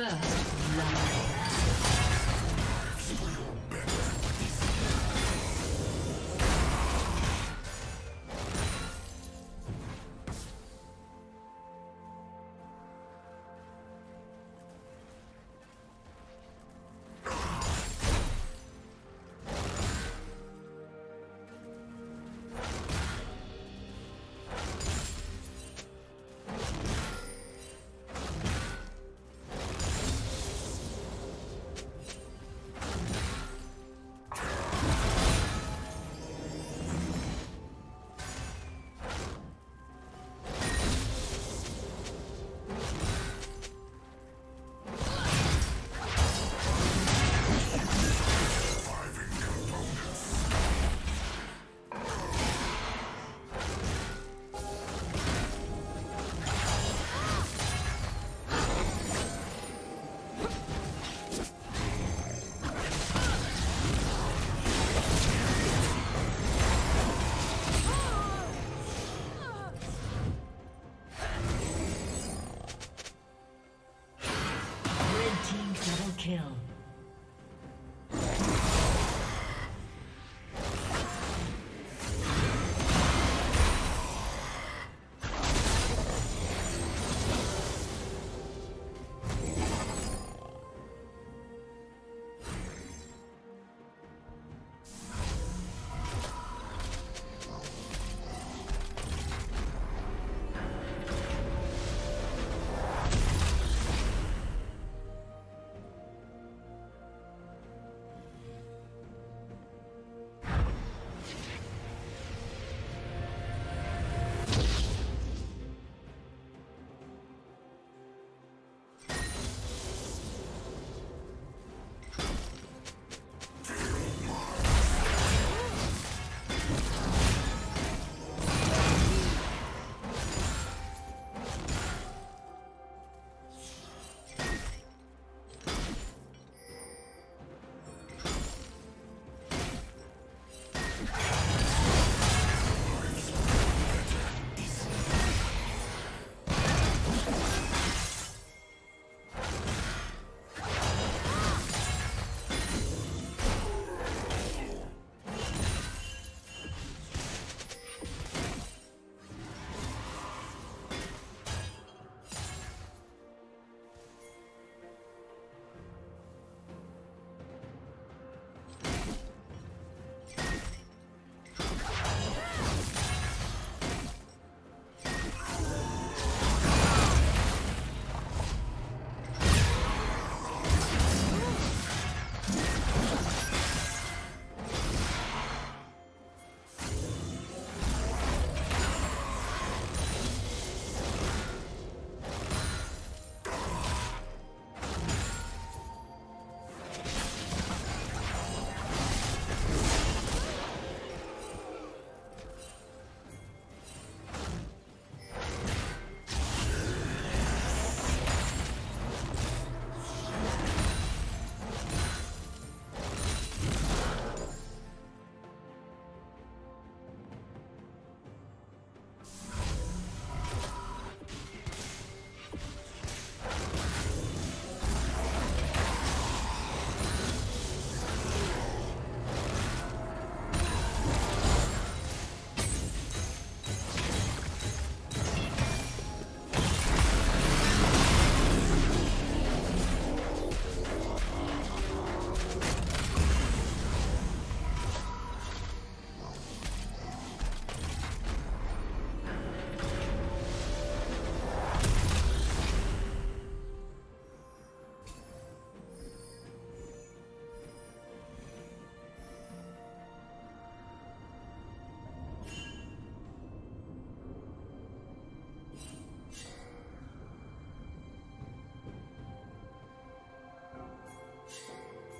First love.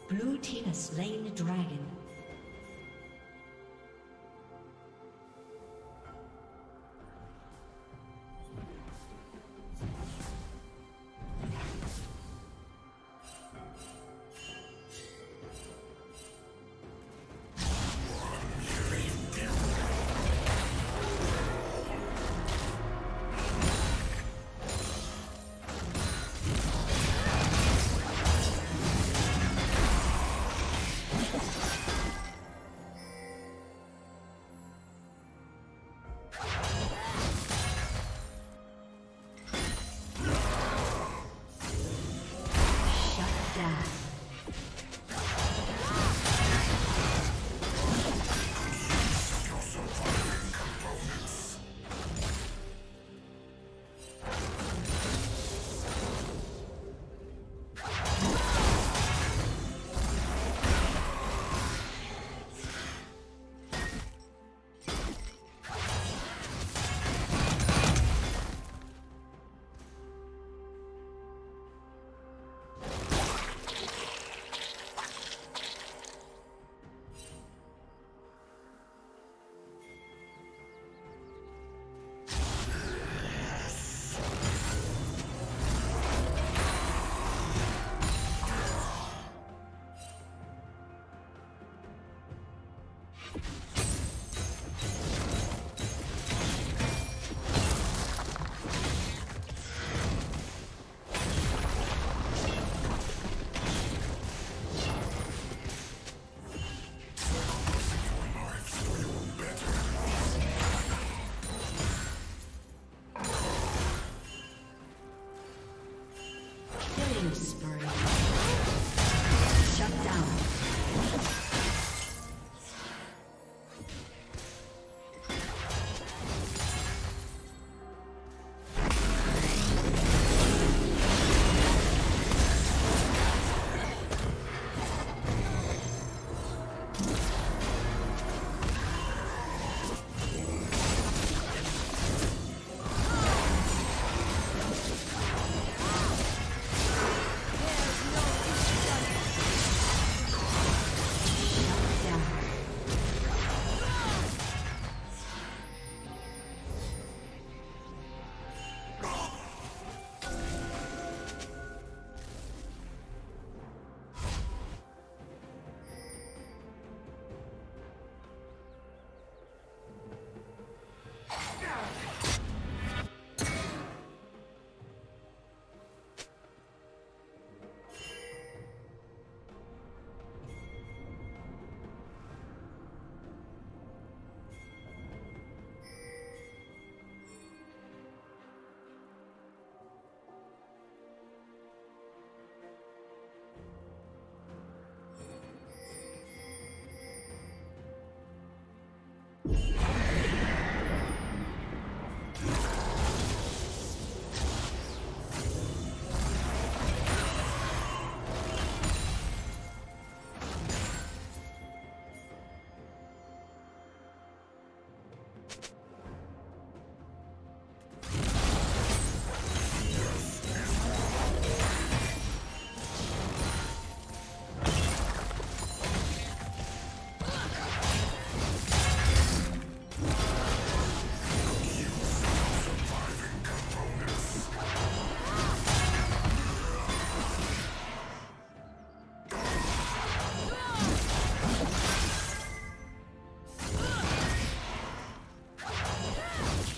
Blue team has slain the dragon.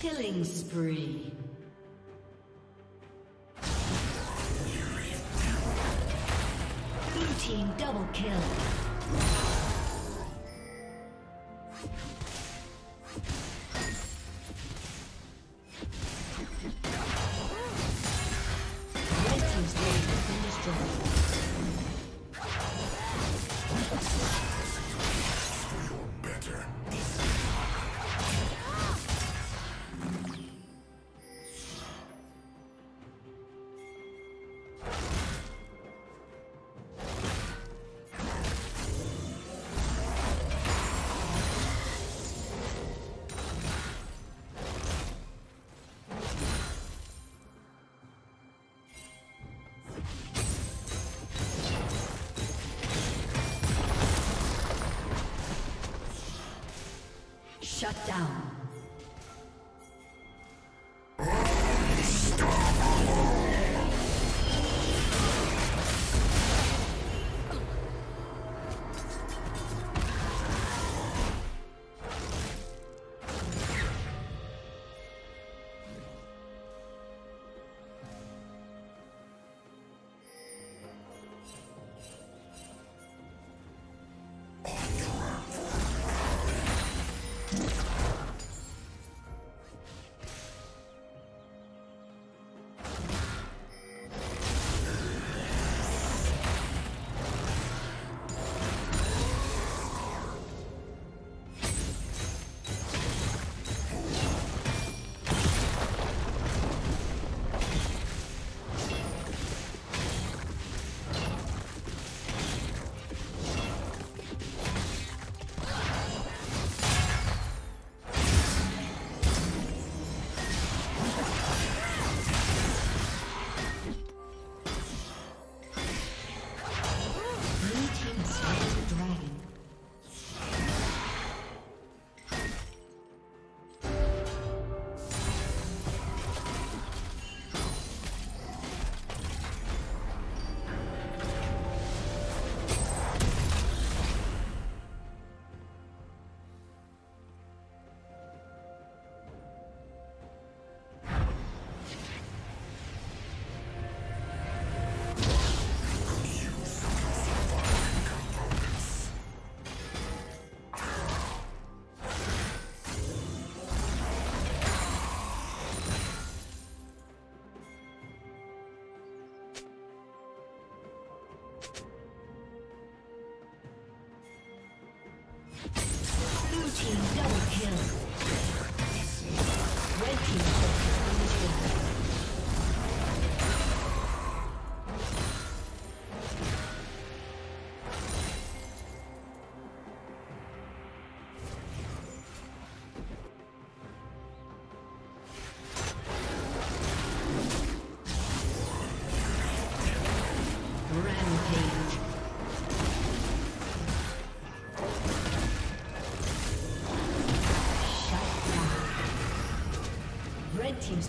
Killing spree. Blue team double kill. Shut down. Team's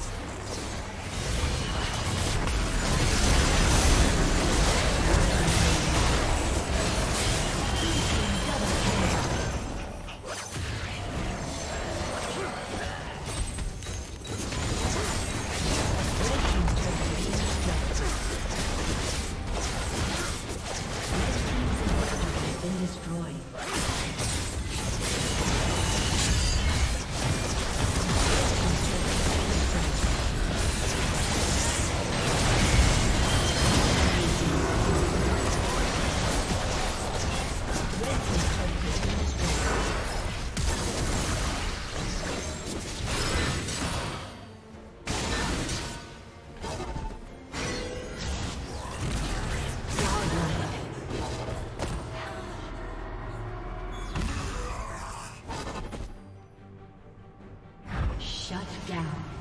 down.